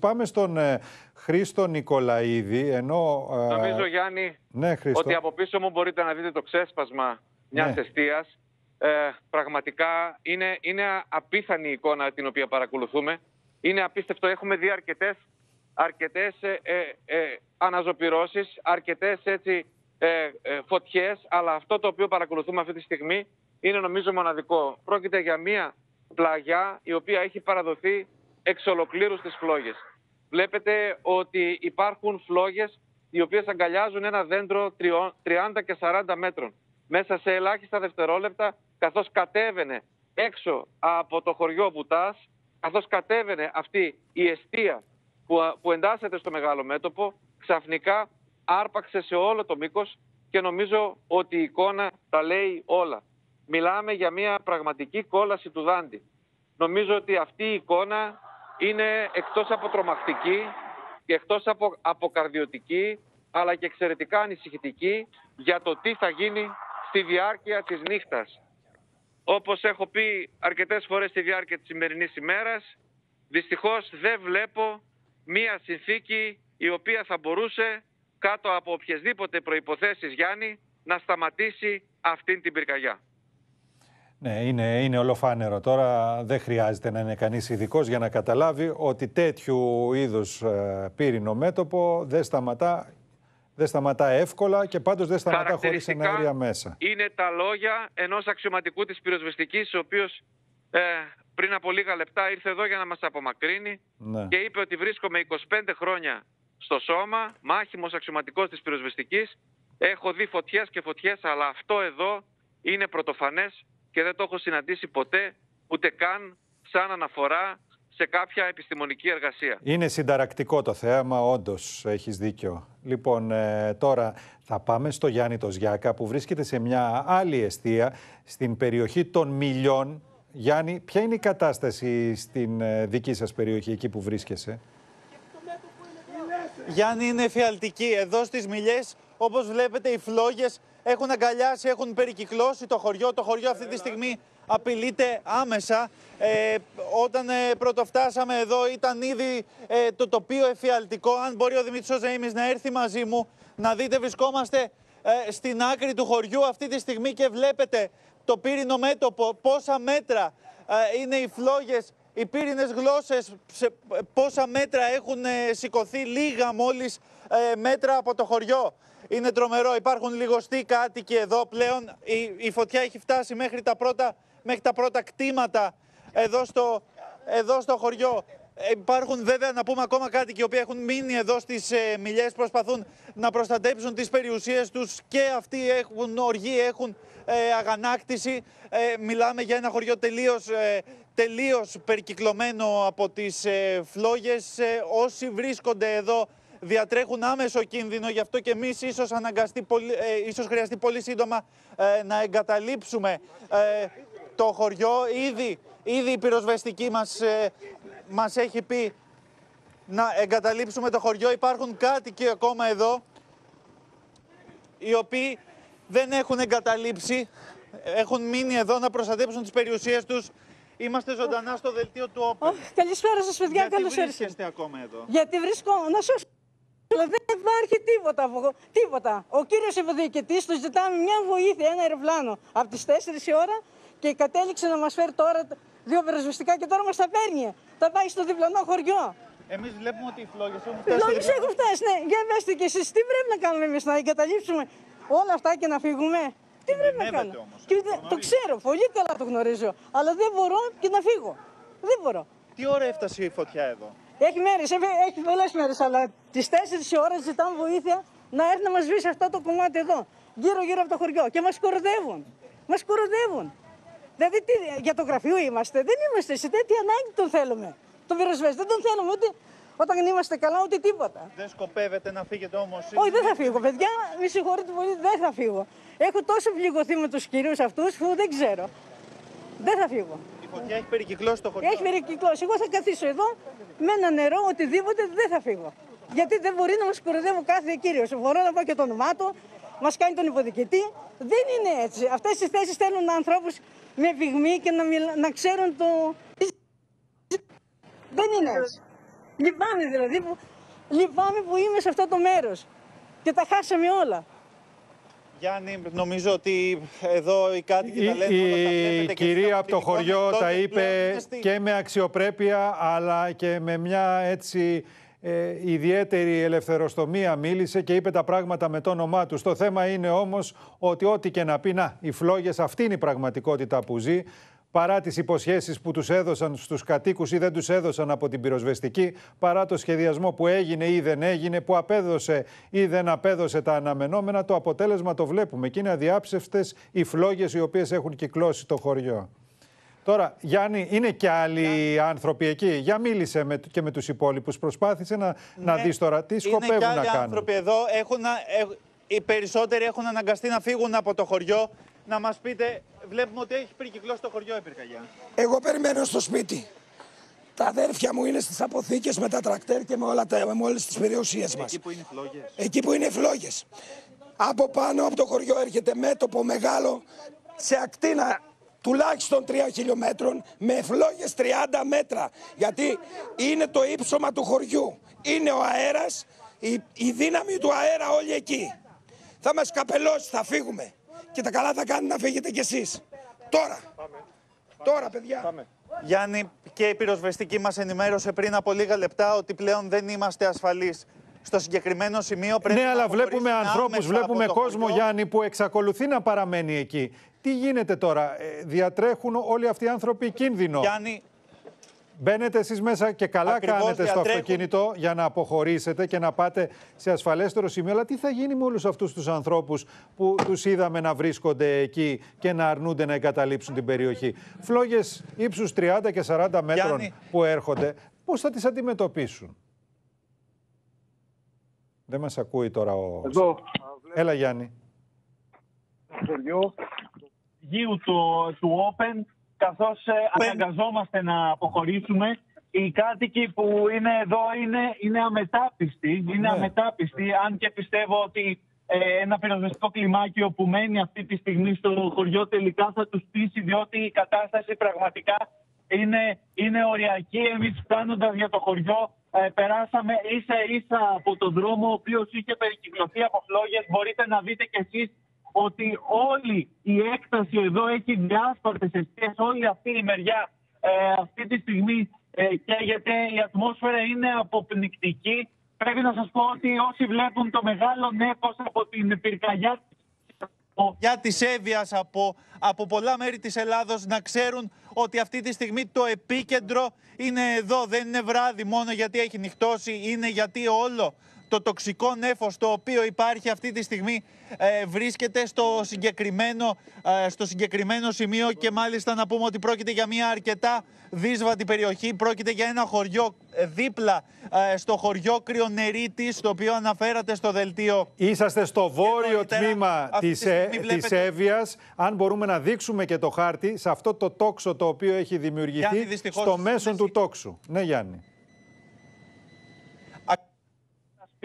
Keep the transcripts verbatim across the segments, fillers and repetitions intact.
Πάμε στον ε, Χρήστο Νικολαΐδη, ενώ... Ε, Νομίζω, Γιάννη, ναι, ότι από πίσω μου μπορείτε να δείτε το ξέσπασμα μιας ναι. εστίας. Ε, πραγματικά είναι, είναι απίθανη η εικόνα την οποία παρακολουθούμε. Είναι απίστευτο. Έχουμε δει αρκετές, αρκετές ε, ε, ε, αναζωπυρώσεις, αρκετές έτσι, ε, ε, φωτιές, αλλά αυτό το οποίο παρακολουθούμε αυτή τη στιγμή είναι νομίζω μοναδικό. Πρόκειται για μια πλαγιά η οποία έχει παραδοθεί εξ ολοκλήρου στις φλόγες. Βλέπετε ότι υπάρχουν φλόγες οι οποίες αγκαλιάζουν ένα δέντρο τριάντα και σαράντα μέτρων. Μέσα σε ελάχιστα δευτερόλεπτα, καθώς κατέβαινε έξω από το χωριό Βουτάς, καθώς κατέβαινε αυτή η εστία που, που εντάσσεται στο μεγάλο μέτωπο, ξαφνικά άρπαξε σε όλο το μήκος και νομίζω ότι η εικόνα τα λέει όλα. Μιλάμε για μια πραγματική κόλαση του δάντη. Νομίζω ότι αυτή η εικόνα είναι εκτός από τρομακτική και εκτός από αποκαρδιωτική, αλλά και εξαιρετικά ανησυχητική για το τι θα γίνει στη διάρκεια της νύχτας. Όπως έχω πει αρκετές φορές στη διάρκεια της σημερινής ημέρας, δυστυχώς δεν βλέπω μία συνθήκη η οποία θα μπορούσε κάτω από οποιασδήποτε προϋποθέσεις, Γιάννη, να σταματήσει αυτήν την πυρκαγιά. Ναι, είναι, είναι ολοφάνερο. Τώρα δεν χρειάζεται να είναι κανείς ειδικός για να καταλάβει ότι τέτοιου είδους πύρινο μέτωπο δεν σταματά, δεν σταματά εύκολα και πάντως δεν σταματά χωρίς ενέργεια μέσα. Είναι τα λόγια ενός αξιωματικού της πυροσβεστικής, ο οποίος ε, πριν από λίγα λεπτά ήρθε εδώ για να μας απομακρύνει ναι. και είπε ότι βρίσκομαι είκοσι πέντε χρόνια στο σώμα, μάχημος αξιωματικός της πυροσβεστικής. Έχω δει φωτιές και φωτιές, αλλά αυτό εδώ είναι πρωτοφανές και δεν το έχω συναντήσει ποτέ, ούτε καν σαν αναφορά σε κάποια επιστημονική εργασία. Είναι συνταρακτικό το θέαμα, όντως, έχεις δίκιο. Λοιπόν, ε, τώρα θα πάμε στο Γιάννη Τοζιάκα, που βρίσκεται σε μια άλλη εστία, στην περιοχή των Μηλιών. Γιάννη, ποια είναι η κατάσταση στην ε, δική σας περιοχή, εκεί που βρίσκεσαι? Γιάννη, είναι φιαλτική. Εδώ στις Μηλιές, όπως βλέπετε, οι φλόγες έχουν αγκαλιάσει, έχουν περικυκλώσει το χωριό. Το χωριό αυτή τη στιγμή απειλείται άμεσα. Ε, όταν ε, πρώτο φτάσαμε εδώ ήταν ήδη ε, το τοπίο εφιαλτικό. Αν μπορεί ο Δημήτρης Ζαΐμης να έρθει μαζί μου, να δείτε, βρισκόμαστε ε, στην άκρη του χωριού αυτή τη στιγμή και βλέπετε το πύρινο μέτωπο, πόσα μέτρα ε, είναι οι φλόγες, οι πύρινες γλώσσες, σε πόσα μέτρα έχουν ε, σηκωθεί, λίγα μόλις ε, μέτρα από το χωριό. Είναι τρομερό, υπάρχουν λιγοστοί κάτοικοι εδώ πλέον. Η, η φωτιά έχει φτάσει μέχρι τα πρώτα, μέχρι τα πρώτα κτήματα εδώ στο, εδώ στο χωριό. Υπάρχουν βέβαια, να πούμε, ακόμα κάτοικοι οι οποίοι έχουν μείνει εδώ στις ε, Μηλιές, προσπαθούν να προστατέψουν τις περιουσίες τους και αυτοί έχουν οργή, έχουν ε, αγανάκτηση. Ε, μιλάμε για ένα χωριό τελείως, ε, τελείως περικυκλωμένο από τις ε, φλόγες. Ε, όσοι βρίσκονται εδώ διατρέχουν άμεσο κίνδυνο, γι' αυτό και εμείς ίσως, αναγκαστεί, ε, ίσως χρειαστεί πολύ σύντομα ε, να εγκαταλείψουμε ε, το χωριό. Ήδη, ήδη η πυροσβεστική μας, ε, μας έχει πει να εγκαταλείψουμε το χωριό. Υπάρχουν κάτοικοι ακόμα εδώ, οι οποίοι δεν έχουν εγκαταλείψει, έχουν μείνει εδώ να προστατέψουν τις περιουσίες τους. Είμαστε ζωντανά στο δελτίο του όπεν. Καλησπέρα σας, παιδιά, καλώς ήρθατε. Γιατί βρίσκεστε ακόμα εδώ? Γιατί βρίσκω να σου... Δεν υπάρχει τίποτα, τίποτα. Ο κύριος υποδιοικητής του ζητάμε μια βοήθεια, ένα αεροπλάνο από τις τέσσερις η ώρα και κατέληξε να μας φέρει τώρα δύο πυροσβεστικά και τώρα μας τα παίρνει. Τα πάει στο διπλανό χωριό. Εμείς βλέπουμε ότι οι φλόγες έχουν φτάσει. Οι φλόγες έχουν φτάσει, ναι. Για βέστε και εσείς, τι πρέπει να κάνουμε εμείς, να εγκαταλείψουμε όλα αυτά και να φύγουμε? Τι πρέπει να κάνουμε? Όμως, και το ξέρω, πολύ καλά το γνωρίζω. Αλλά δεν μπορώ και να φύγω. Δεν μπορώ. Τι ώρα έφτασε η φωτιά εδώ? Έχει μέρες, έχει πολλές μέρες, αλλά τις τέσσερις η ώρα ζητάμε βοήθεια να έρθει να μας σβήσει αυτό το κομμάτι εδώ, γύρω-γύρω από το χωριό. Και μας κοροδεύουν. Μας κοροδεύουν. Δηλαδή, τι, για το γραφείο είμαστε. Δεν είμαστε σε τέτοια ανάγκη, τον θέλουμε. Τον πυροσβέστη δεν τον θέλουμε ούτε όταν είμαστε καλά, ούτε τίποτα. Δεν σκοπεύετε να φύγετε όμως? Όχι, δεν θα φύγω, παιδιά. Μη συγχωρείτε πολύ, δεν θα φύγω. Έχω τόσο πληγωθεί με τους κυρίους αυτούς που δεν ξέρω. Δεν θα φύγω. Φωτιά έχει περικυκλώσει το χωριό. Έχει περικυκλώσει. Εγώ θα καθίσω εδώ με ένα νερό, οτιδήποτε, δεν θα φύγω. Γιατί δεν μπορεί να μας κοροϊδεύει κάθε κύριος. Μπορώ να πω και το όνομά του, μας κάνει τον υποδιοικητή. Δεν είναι έτσι. Αυτές οι θέσεις θέλουν ανθρώπους με πυγμή και να, μιλ... να ξέρουν το. Δεν είναι έτσι. Λυπάμαι δηλαδή που, λυπάμαι που είμαι σε αυτό το μέρος και τα χάσαμε όλα. Γιάννη, νομίζω ότι εδώ οι κάτοικοι τα λένε, η, η κυρία από το χωριό τα είπε και με αξιοπρέπεια, αλλά και με μια έτσι ε, ιδιαίτερη ελευθεροστομία μίλησε και είπε τα πράγματα με το όνομά τους. Το θέμα είναι όμως ότι ό,τι και να πει, να, οι φλόγες, αυτή είναι η πραγματικότητα που ζει, παρά τις υποσχέσεις που τους έδωσαν στους κατοίκους ή δεν τους έδωσαν από την πυροσβεστική, παρά το σχεδιασμό που έγινε ή δεν έγινε, που απέδωσε ή δεν απέδωσε τα αναμενόμενα, το αποτέλεσμα το βλέπουμε και είναι αδιάψευτες οι φλόγες οι οποίες έχουν κυκλώσει το χωριό. Τώρα, Γιάννη, είναι και άλλοι Γιάννη. άνθρωποι εκεί. Για μίλησε με, και με τους υπόλοιπους. Προσπάθησε να, ναι, να δεις τώρα τι σκοπεύουν να κάνουν. Άνθρωποι εδώ έχουν, οι περισσότεροι έχουν αναγκαστεί να φύγουν από το χωριό. Να μας πείτε, βλέπουμε ότι έχει περικυκλώσει το χωριό, Επιρκαγιά. Εγώ περιμένω στο σπίτι. Τα αδέρφια μου είναι στις αποθήκες με τα τρακτέρ και με, όλα τα, με όλες τις περιουσίες μας. Εκεί που είναι φλόγες. Εκεί που είναι φλόγες. Από πάνω από το χωριό έρχεται μέτωπο μεγάλο σε ακτίνα τουλάχιστον τρία χιλιόμετρων με φλόγες τριάντα μέτρα. Γιατί είναι το ύψωμα του χωριού. Είναι ο αέρας, η, η δύναμη του αέρα όλη εκεί. Θα μας καπελώσει, θα φύγουμε. Και τα καλά θα κάνουν να φύγετε κι εσείς. Τώρα. Πάμε. Τώρα, παιδιά. Πάμε. Γιάννη, και η πυροσβεστική μας ενημέρωσε πριν από λίγα λεπτά ότι πλέον δεν είμαστε ασφαλείς. Στο συγκεκριμένο σημείο πρέπει ναι, να αλλά βλέπουμε ανθρώπους, βλέπουμε κόσμο, Γιάννη, που εξακολουθεί να παραμένει εκεί. Τι γίνεται τώρα, διατρέχουν όλοι αυτοί οι άνθρωποι κίνδυνο. Γιάννη, μπαίνετε εσείς μέσα και καλά Ακριβώς κάνετε στο αυτοκίνητο για να αποχωρήσετε και να πάτε σε ασφαλέστερο σημείο. Αλλά τι θα γίνει με όλους αυτούς τους ανθρώπους που τους είδαμε να βρίσκονται εκεί και να αρνούνται να εγκαταλείψουν την περιοχή. Φλόγες ύψους τριάντα και σαράντα μέτρων Γιάννη. που έρχονται, πώς θα τις αντιμετωπίσουν. Δεν μας ακούει τώρα ο... Εδώ. Έλα Γιάννη. Γείου του, του Όπεν. Καθώς αναγκαζόμαστε να αποχωρήσουμε, οι κάτοικοι που είναι εδώ είναι, είναι αμετάπιστοι. Είναι ναι. αμετάπιστοι, αν και πιστεύω ότι ε, ένα πυροσβεστικό κλιμάκιο που μένει αυτή τη στιγμή στο χωριό τελικά θα τους πείσει, διότι η κατάσταση πραγματικά είναι, είναι οριακή. Εμείς φτάνοντας για το χωριό ε, περάσαμε ίσα ίσα από τον δρόμο ο οποίος είχε περικυκλωθεί από φλόγες. Μπορείτε να δείτε κι εσείς ότι όλη η έκταση εδώ έχει διάσπαρτες αιστείες, όλη αυτή η μεριά ε, αυτή τη στιγμή ε, καίγεται, η ατμόσφαιρα είναι αποπνικτική. Πρέπει να σας πω ότι όσοι βλέπουν το μεγάλο νέφος από την πυρκαγιά της Εύβοιας, από, από πολλά μέρη της Ελλάδος, να ξέρουν ότι αυτή τη στιγμή το επίκεντρο είναι εδώ. Δεν είναι βράδυ μόνο γιατί έχει νυχτώσει, είναι γιατί όλο το τοξικό νέφος το οποίο υπάρχει αυτή τη στιγμή ε, βρίσκεται στο συγκεκριμένο, ε, στο συγκεκριμένο σημείο και μάλιστα να πούμε ότι πρόκειται για μια αρκετά δύσβατη περιοχή. Πρόκειται για ένα χωριό ε, δίπλα ε, στο χωριό Κρυονερίτης, το οποίο αναφέρατε στο δελτίο. Είσαστε στο βόρειο τμήμα της, ε, της Εύβοιας. Αν μπορούμε να δείξουμε και το χάρτη σε αυτό το τόξο το οποίο έχει δημιουργηθεί, Γιάννη, δυστυχώς, στο μέσον του τόξου. Ναι Γιάννη.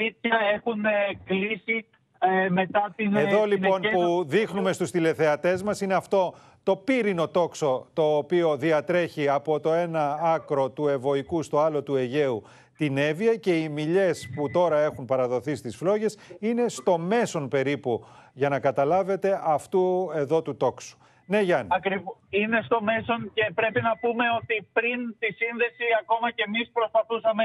Σπίτια έχουν κλείσει ε, μετά την... Εδώ λοιπόν την... που δείχνουμε στους τηλεθεατές μας είναι αυτό το πύρινο τόξο το οποίο διατρέχει από το ένα άκρο του Ευωικού στο άλλο του Αιγαίου την Εύβοια, και οι Μηλιές που τώρα έχουν παραδοθεί στις φλόγες είναι στο μέσον περίπου, για να καταλάβετε, αυτού εδώ του τόξου. Ναι, Γιάννη. Ακριβώς. Είναι στο μέσον και πρέπει να πούμε ότι πριν τη σύνδεση ακόμα και εμείς προσπαθούσαμε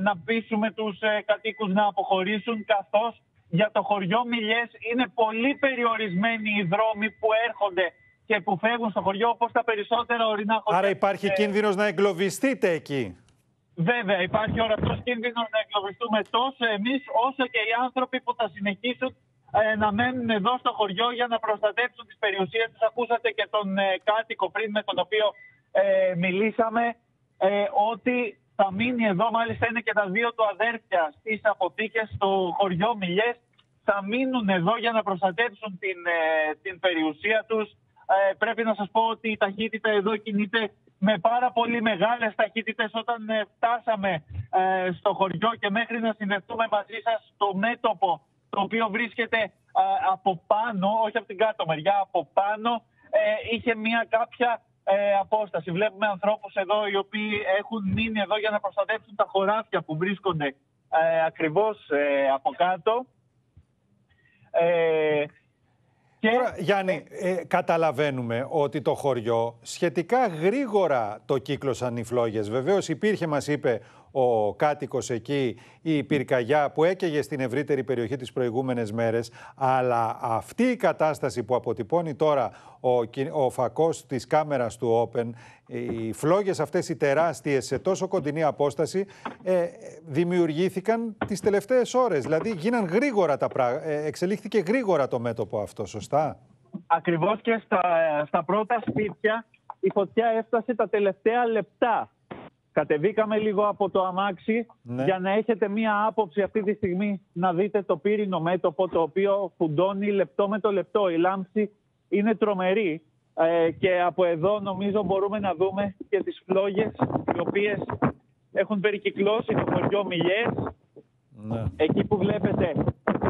να πείσουμε τους κατοίκους να αποχωρήσουν, καθώς για το χωριό Μηλιές είναι πολύ περιορισμένοι οι δρόμοι που έρχονται και που φεύγουν στο χωριό, όπως τα περισσότερα ορεινά χωριά. Άρα υπάρχει ε... κίνδυνος να εγκλωβιστείτε εκεί. Βέβαια, υπάρχει ορατός κίνδυνος να εγκλωβιστούμε τόσο εμείς όσο και οι άνθρωποι που θα συνεχίσουν ε, να μένουν εδώ στο χωριό για να προστατεύσουν τις περιουσίες τους. Ακούσατε και τον ε, κάτοικο πριν με τον οποίο ε, μιλήσαμε ε, ότι... θα μείνει εδώ, μάλιστα είναι και τα δύο του αδέρφια στις αποθήκες στο χωριό Μηλιές. Θα μείνουν εδώ για να προστατέψουν την, ε, την περιουσία τους. Ε, πρέπει να σας πω ότι η ταχύτητα εδώ κινείται με πάρα πολύ μεγάλες ταχύτητες. Όταν ε, φτάσαμε ε, στο χωριό και μέχρι να συνδεθούμε μαζί σας στο μέτωπο το οποίο βρίσκεται ε, από πάνω, όχι από την κάτω μεριά, από πάνω, ε, είχε μια κάποια ε, απόσταση. Βλέπουμε ανθρώπους εδώ οι οποίοι έχουν μείνει εδώ για να προστατεύσουν τα χωράφια που βρίσκονται ε, ακριβώς ε, από κάτω. Ε, και... Τώρα, Γιάννη, ε, καταλαβαίνουμε ότι το χωριό σχετικά γρήγορα το κύκλωσαν οι φλόγες. Βεβαίως υπήρχε, μας είπε ο κάτοικος εκεί, η πυρκαγιά που έκαιγε στην ευρύτερη περιοχή τις προηγούμενες μέρες, αλλά αυτή η κατάσταση που αποτυπώνει τώρα ο, ο φακός της κάμερας του Open, οι φλόγες αυτές οι τεράστιες σε τόσο κοντινή απόσταση, ε, δημιουργήθηκαν τις τελευταίες ώρες. Δηλαδή γίναν γρήγορα τα πράγματα, ε, εξελίχθηκε γρήγορα το μέτωπο αυτό, σωστά? Ακριβώς, και στα, στα πρώτα σπίτια η φωτιά έφτασε τα τελευταία λεπτά. Κατεβήκαμε λίγο από το αμάξι, ναι, για να έχετε μία άποψη αυτή τη στιγμή, να δείτε το πύρινο μέτωπο το οποίο φουντώνει λεπτό με το λεπτό. Η λάμψη είναι τρομερή ε, και από εδώ νομίζω μπορούμε να δούμε και τις φλόγες οι οποίες έχουν περικυκλώσει το χωριό Μηλιές. Ναι. Εκεί που βλέπετε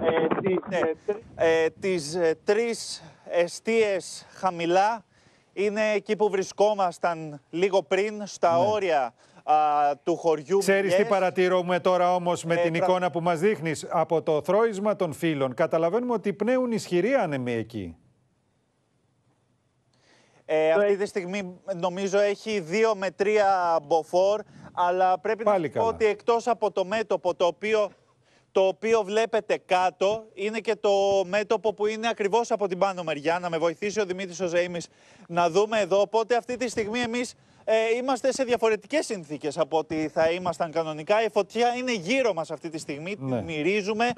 ε, τις, ναι. ε, ε, τις ε, τρεις εστίες χαμηλά είναι εκεί που βρισκόμασταν λίγο πριν στα ναι. όρια του χωριού. Ξέρεις τι παρατηρούμε τώρα όμως με ε, την πρα... εικόνα που μας δείχνεις? Από το θρώισμα των φύλων καταλαβαίνουμε ότι πνέουν ισχυροί άνεμοι εκεί. Ε, αυτή τη στιγμή νομίζω έχει δύο με τρία μποφόρ, αλλά πρέπει Πάλι να πω καλά. ότι εκτός από το μέτωπο το οποίο, το οποίο βλέπετε κάτω, είναι και το μέτωπο που είναι ακριβώς από την πάνω μεριά. Να με βοηθήσει ο Δημήτρης ο Ζαΐμης να δούμε εδώ. Οπότε αυτή τη στιγμή εμείς Ε, είμαστε σε διαφορετικές συνθήκες από ό,τι θα ήμασταν κανονικά. Η φωτιά είναι γύρω μας αυτή τη στιγμή, ναι. την μυρίζουμε,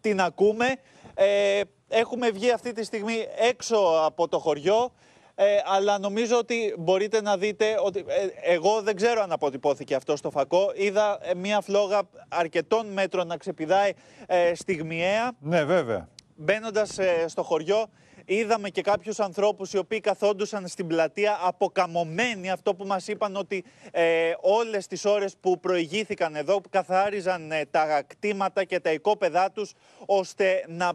την ακούμε. Ε, έχουμε βγει αυτή τη στιγμή έξω από το χωριό, ε, αλλά νομίζω ότι μπορείτε να δείτε ότι ε, εγώ δεν ξέρω αν αποτυπώθηκε αυτό στο φακό. Είδα μία φλόγα αρκετών μέτρων να ξεπηδάει ε, στιγμιαία. Ναι, βέβαια. Μπαίνοντας ε, στο χωριό, είδαμε και κάποιους ανθρώπους οι οποίοι καθόντουσαν στην πλατεία αποκαμωμένοι. Αυτό που μας είπαν ότι ε, όλες τις ώρες που προηγήθηκαν εδώ καθάριζαν ε, τα κτήματα και τα οικόπεδά τους, ώστε να,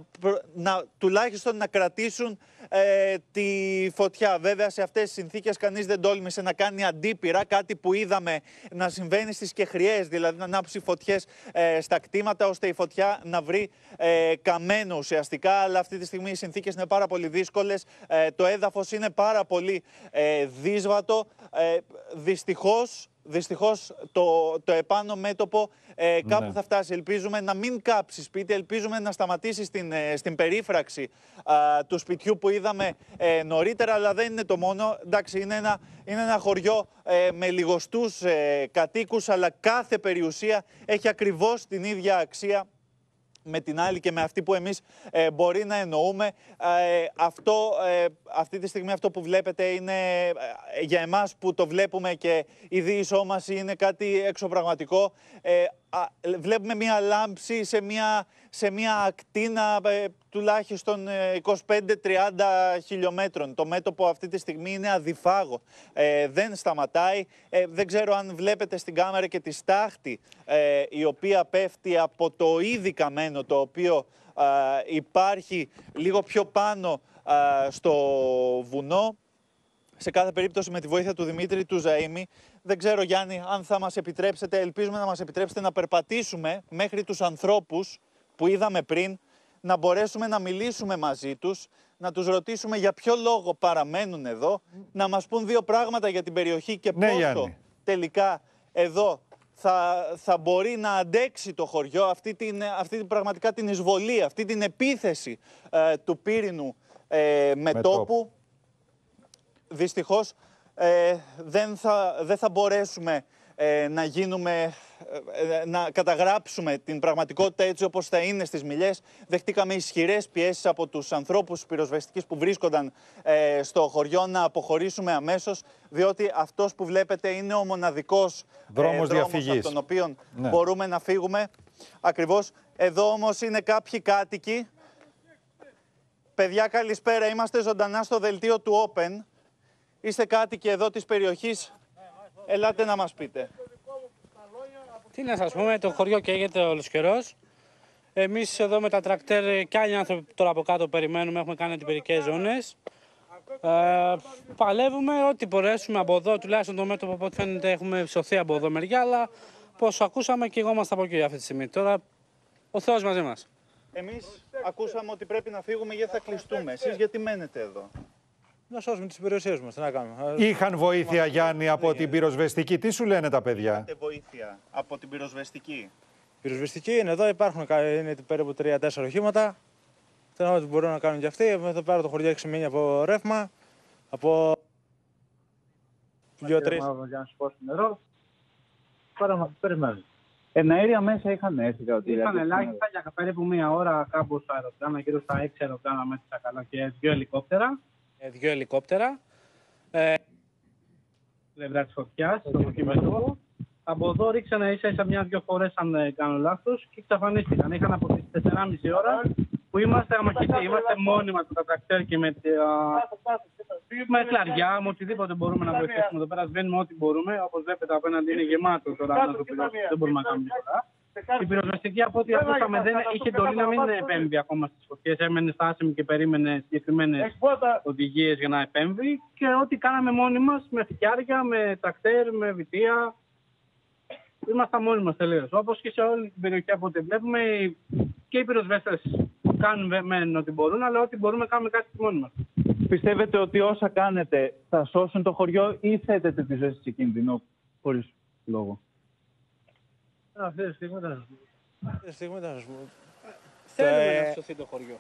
να, τουλάχιστον να κρατήσουν ε, τη φωτιά. Βέβαια σε αυτές τις συνθήκες κανείς δεν τόλμησε να κάνει αντίπειρα, κάτι που είδαμε να συμβαίνει στις Κεχριές, δηλαδή να ανάψει φωτιές ε, στα κτήματα ώστε η φωτιά να βρει ε, καμένο ουσιαστικά. Αλλά αυτή τη στιγμή οι συνθήκες είναι πάρα πολύ δύσκολες, ε, το έδαφος είναι πάρα πολύ ε, δύσβατο. Ε, δυστυχώς, δυστυχώς το, το επάνω μέτωπο ε, κάπου ναι. θα φτάσει. Ελπίζουμε να μην κάψει σπίτι, ελπίζουμε να σταματήσει στην, ε, στην περίφραξη ε, του σπιτιού που είδαμε ε, νωρίτερα, αλλά δεν είναι το μόνο. Εντάξει, είναι ένα, είναι ένα χωριό ε, με λιγοστούς ε, κατοίκους, αλλά κάθε περιουσία έχει ακριβώς την ίδια αξία με την άλλη και με αυτή που εμείς ε, μπορεί να εννοούμε. Ε, αυτό, ε, αυτή τη στιγμή αυτό που βλέπετε είναι ε, για εμάς που το βλέπουμε και η διεισόμαση είναι κάτι εξωπραγματικό. Ε, α, βλέπουμε μία λάμψη σε μία, σε μία ακτίνα ε, τουλάχιστον είκοσι πέντε με τριάντα χιλιόμετρων. Το μέτωπο αυτή τη στιγμή είναι αδιφάγο. Ε, δεν σταματάει. Ε, δεν ξέρω αν βλέπετε στην κάμερα και τη στάχτη ε, η οποία πέφτει από το ήδη καμένο το οποίο ε, υπάρχει λίγο πιο πάνω ε, στο βουνό. Σε κάθε περίπτωση με τη βοήθεια του Δημήτρη, του Ζαΐμη, δεν ξέρω Γιάννη αν θα μας επιτρέψετε, ελπίζουμε να μας επιτρέψετε να περπατήσουμε μέχρι τους ανθρώπους που είδαμε πριν, να μπορέσουμε να μιλήσουμε μαζί τους, να τους ρωτήσουμε για ποιο λόγο παραμένουν εδώ, να μας πούν δύο πράγματα για την περιοχή και ναι, πόσο Γιάννη. τελικά εδώ θα, θα μπορεί να αντέξει το χωριό αυτή την, αυτή την πραγματικά την εισβολή, αυτή την επίθεση ε, του πύρινου ε, μετώπου. Δυστυχώς ε, δεν, θα, δεν θα μπορέσουμε ε, να γίνουμε... να καταγράψουμε την πραγματικότητα έτσι όπως θα είναι στις Μηλιές. Δεχτήκαμε ισχυρές πιέσεις από τους ανθρώπους πυροσβεστικής που βρίσκονταν ε, στο χωριό να αποχωρήσουμε αμέσως, διότι αυτός που βλέπετε είναι ο μοναδικός δρόμος, ε, δρόμος από τον οποίο ναι. μπορούμε να φύγουμε. Ακριβώς. Εδώ όμως είναι κάποιοι κάτοικοι. Παιδιά, καλησπέρα. Είμαστε ζωντανά στο δελτίο του Open. Είστε κάτοικοι εδώ της περιοχής. Ελάτε να μας πείτε. Τι να σας πούμε, το χωριό καίγεται όλος καιρός. Εμείς εδώ με τα τρακτέρ και άλλοι άνθρωποι τώρα από κάτω περιμένουμε, έχουμε κάνει αντιπυρικές ζώνες. Ε, παλεύουμε ό,τι μπορέσουμε από εδώ, τουλάχιστον το μέτωπο από ό,τι φαίνεται έχουμε ψωθεί από εδώ μεριά, αλλά πόσο ακούσαμε και εγώ είμαστε από εκεί αυτή τη στιγμή. Τώρα ο Θεός μαζί μας. Εμείς ακούσαμε ότι πρέπει να φύγουμε γιατί θα κλειστούμε. Εσείς γιατί μένετε εδώ? Να σώσουμε τις περιουσίες μας, τι να κάνουμε. Είχαν βοήθεια, Γιάννη, από την πυροσβεστική. Τι σου λένε τα παιδιά? Είχατε βοήθεια από την πυροσβεστική? Πυροσβεστική είναι εδώ, υπάρχουν είναι περίπου τρία τέσσερα οχήματα. Θέλω ότι μπορούν να κάνουν και αυτοί. Εδώ πέρα το χωριό έχει σημαίνει από ρεύμα, από δύο τρία. Περιμένουμε. Εναέρια μέσα είχαν έρθει. Είχαν ελάχιστα για περίπου μία ώρα κάπου στα αεροπλάνα, γύρω στα έξι αεροπλάνα μέσα στα καλά και δύο ελικόπτερα. Ε, δύο ελικόπτερα. Ε, Λευρά της φωτιάς, το φωτιμετώπο. Από εδώ ρίξανε ίσα-ίσα μια-δυο φορές, αν κάνω λάθος, και εξαφανίστηκαν. Είχαν από τις τεσσεράμισι ώρα που είμαστε αμαχητοί. Είμαστε μόνιμα του κατρακτέρ και με, με κλαριά, με οτιδήποτε μπορούμε να βοηθήσουμε εδώ πέρα. Σβήνουμε ό,τι μπορούμε. Όπως βλέπετε, απέναντι είναι γεμάτο τώρα να το πειράσουμε. Δεν μπορούμε να κάνουμε τίποτα. Η πυροσβεστική, από ό,τι ακούσαμε, δεν είχε εντολή να μην επέμβει ακόμα στις φωτιές. Έμενε στάσιμη και περίμενε συγκεκριμένες οδηγίες για να επέμβει. Και ό,τι κάναμε μόνοι μας, με φτιάρια, με τρακτέρ, με βιτία. Είμαστε μόνοι μας τελείως. Όπως και σε όλη την περιοχή από ό,τι βλέπουμε, και οι πυροσβέστες κάνουν μεν ό,τι μπορούν, αλλά ό,τι μπορούμε κάνουμε κάτι μόνοι μας. Πιστεύετε ότι όσα κάνετε θα σώσουν το χωριό ή θέτετε τη ζωή σε κίνδυνο χωρίς λόγο? Αυτή τη στιγμή θα σας πω. Θέλουμε να σωθεί το χωριό.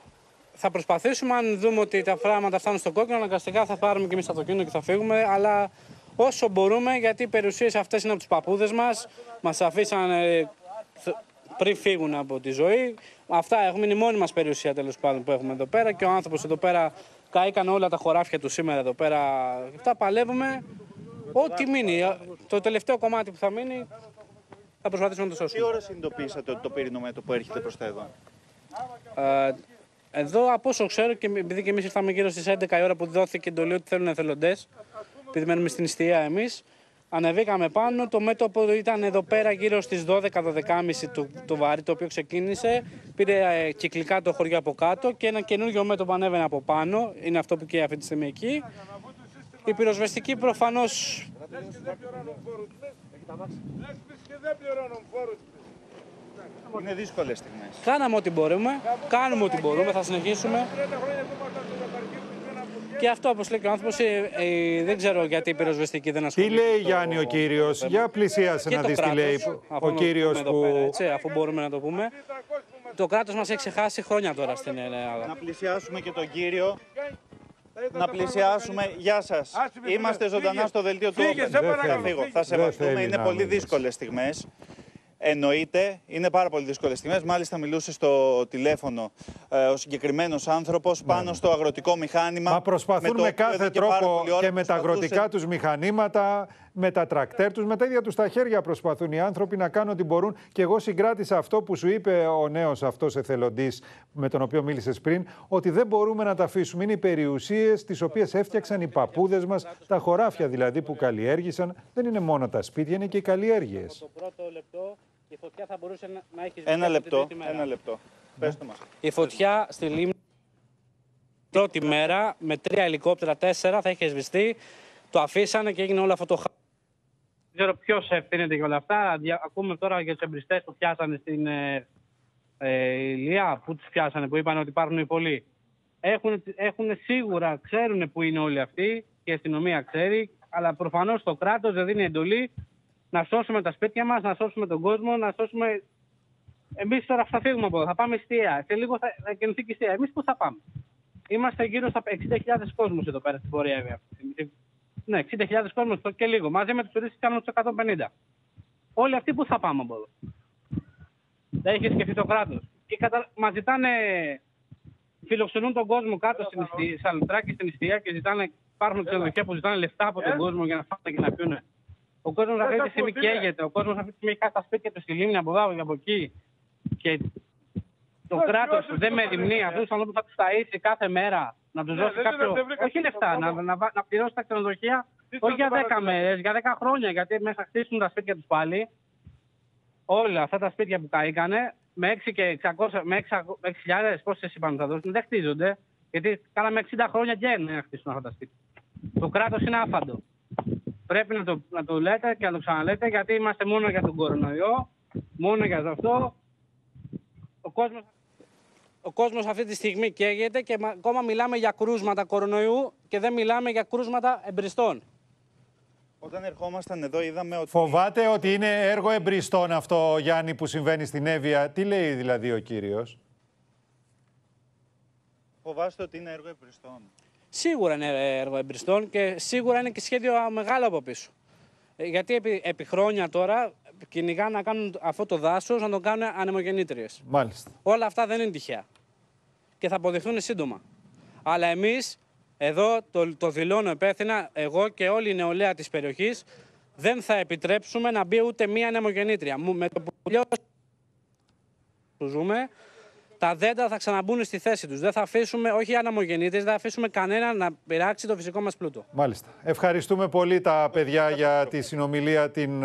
Θα προσπαθήσουμε, αν δούμε ότι τα πράγματα φτάνουν στον κόκκινο, αναγκαστικά θα πάρουμε και εμείς το αυτοκίνητο και θα φύγουμε, αλλά όσο μπορούμε, γιατί οι περιουσίες αυτές είναι από τους παππούδες μας, μας αφήσαν ε, πριν φύγουν από τη ζωή. Αυτά έχουν είναι η μόνη μας περιουσία τέλος πάντων που έχουμε εδώ πέρα και ο άνθρωπος εδώ πέρα καήκαν όλα τα χωράφια του σήμερα εδώ πέρα. Αυτά παλεύουμε, ό,τι μείνει, το τελευταίο κομμάτι που θα μείνει θα προσπαθήσουμε να το σώσουμε. Τι ώρα συνειδητοποίησατε ότι το πύρινο μέτωπο έρχεται προς τα εδώ? Ε, εδώ από όσο ξέρω, και επειδή και εμείς ήρθαμε γύρω στις έντεκα η ώρα που δόθηκε εντολή ότι θέλουν εθελοντές, επειδή μένουμε στην Ιστιαία εμείς, ανεβήκαμε πάνω. Το μέτωπο ήταν εδώ πέρα γύρω στις δώδεκα δώδεκα και μισή το, το βάρη, το οποίο ξεκίνησε. Πήρε ε, κυκλικά το χωριό από κάτω και ένα καινούργιο μέτωπο ανέβαινε από πάνω. Είναι αυτό που καίει αυτή τη στιγμή εκεί. Η πυροσβεστική προφανώς. Είναι δύσκολες στιγμές. Κάναμε ό,τι μπορούμε, κάνουμε ό,τι μπορούμε, θα συνεχίσουμε. Και αυτό, όπως λέει και ο άνθρωπος, ε, ε, δεν ξέρω γιατί η πυροσβεστική δεν ασχολείται. Τι λέει, το... Γιάννη, ο κύριος? Το... Για πλησίασε να δεις τι λέει ο κύριος που... Πέρα, έτσι, αφού μπορούμε να το πούμε. Το κράτος μας έχει ξεχάσει χρόνια τώρα στην Ελλάδα. Να πλησιάσουμε και τον κύριο. Να πλησιάσουμε. Γεια σας. Είμαστε ζωντανά στο δελτίο του όπεν. Θα φύγω. Θα σεβαστούμε. Είναι πολύ δύσκολες στιγμές. Εννοείται, είναι πάρα πολύ δύσκολες στιγμές. Μάλιστα, μιλούσε στο τηλέφωνο ε, ο συγκεκριμένος άνθρωπος ναι. πάνω στο αγροτικό μηχάνημα. Μα προσπαθούν με κάθε τρόπο και, και με τα αγροτικά τους μηχανήματα, με τα τρακτέρ τους, με τα ίδια τους τα χέρια προσπαθούν οι άνθρωποι να κάνουν ό,τι μπορούν. Και εγώ συγκράτησα αυτό που σου είπε ο νέος αυτός εθελοντής, με τον οποίο μίλησες πριν, ότι δεν μπορούμε να τα αφήσουμε. Είναι οι περιουσίες τις οποίες έφτιαξαν οι παππούδες μας, τα χωράφια δηλαδή που καλλιέργησαν. Δεν είναι μόνο τα σπίτια, είναι και οι καλλιέργειες. Η φωτιά θα μπορούσε να, να έχει ζητήσει. Ένα λεπτό, ένα λεπτό. Πες το μας. Η φωτιά στη Λίμνη πρώτη μέρα με τρία ελικόπτερα, τέσσερα θα είχε σβηστεί. Το αφήσανε και έγινε όλο αυτό το χάος. Δεν ξέρω ποιος ευθύνεται για όλα αυτά. Ακούμε τώρα για τους εμπριστές που πιάσανε στην ε, ε, Ηλιά. Πού τους πιάσανε, που είπαν ότι υπάρχουν οι πολλοί. Έχουν, έχουν σίγουρα, ξέρουν που είναι όλοι αυτοί. Και η αστυνομία ξέρει. Αλλά προφανώς το κράτος δεν δίνει εντολή. Να σώσουμε τα σπίτια μας, να σώσουμε τον κόσμο, να σώσουμε... Εμείς τώρα θα φύγουμε από εδώ, θα πάμε Ιστιαία. Σε λίγο θα, θα κινηθεί και Ιστιαία. Εμείς πού θα πάμε? Είμαστε γύρω στα εξήντα χιλιάδες κόσμους εδώ πέρα στην πορεία Εύβοια. Ναι, εξήντα χιλιάδες κόσμους και λίγο. Μαζί με τους τουρίστες κάνουν τους εκατόν πενήντα. Όλοι αυτοί πού θα πάμε από εδώ? Δεν είχε σκεφτεί το κράτος. Και κατα... μας ζητάνε... Φιλοξενούν τον κόσμο κάτω στην Σαλτράκη, στην Ιστιαία και ζητάνε... Υπάρχουν ξενοδοχεία που ζητάνε λεφτά από τον κόσμο για να φάνε και να πιούν. Ο κόσμος αυτή τη στιγμή καίγεται. Ο κόσμος αυτή τη στιγμή έχει τα σπίτια του στη Λίμνη από εδώ και από εκεί. Και το κράτος του δεν μεριμνεί. Αυτούς τους ανθρώπους θα τους ταΐσει κάθε μέρα. Να τους δώσει κάποιο. Όχι λεφτά, να πληρώσει τα ξενοδοχεία. Όχι για δέκα μέρες, για δέκα χρόνια. Γιατί μέσα χτίσουν τα σπίτια τους πάλι. Όλα αυτά τα σπίτια που καήκανε με έξι χιλιάδες πόσες είπαν θα δώσουν, δεν χτίζονται. Γιατί κάναμε εξήντα χρόνια και να χτίσουμε αυτά τα σπίτια. Το κράτος είναι άφαντο. Πρέπει να το, να το λέτε και να το ξαναλέτε, γιατί είμαστε μόνο για τον κορονοϊό, μόνο για αυτό. Ο κόσμος, ο κόσμος αυτή τη στιγμή καίγεται και ακόμα μιλάμε για κρούσματα κορονοϊού και δεν μιλάμε για κρούσματα εμπριστών. Όταν ερχόμασταν εδώ είδαμε ότι... Φοβάται ότι είναι έργο εμπριστών αυτό, Γιάννη, που συμβαίνει στην Εύβοια. Τι λέει δηλαδή ο κύριος? Φοβάστε ότι είναι έργο εμπριστών? Σίγουρα είναι έργο εμπριστών και σίγουρα είναι και σχέδιο μεγάλο από πίσω. Γιατί επί, επί χρόνια τώρα κυνηγά να κάνουν αυτό το δάσος, να τον κάνουν ανεμογεννήτριες. Μάλιστα. Όλα αυτά δεν είναι τυχαία και θα αποδειχθούν σύντομα. Αλλά εμείς εδώ το, το δηλώνω υπεύθυνα, εγώ και όλη η νεολαία της περιοχής, δεν θα επιτρέψουμε να μπει ούτε μία ανεμογεννήτρια. Με το που ζούμε, τα δέντρα θα ξαναμπούν στη θέση τους. Δεν θα αφήσουμε, όχι ανεμογεννήτριες, δεν θα αφήσουμε κανένα να πειράξει το φυσικό μας πλούτο. Μάλιστα. Ευχαριστούμε πολύ τα παιδιά για τη συνομιλία την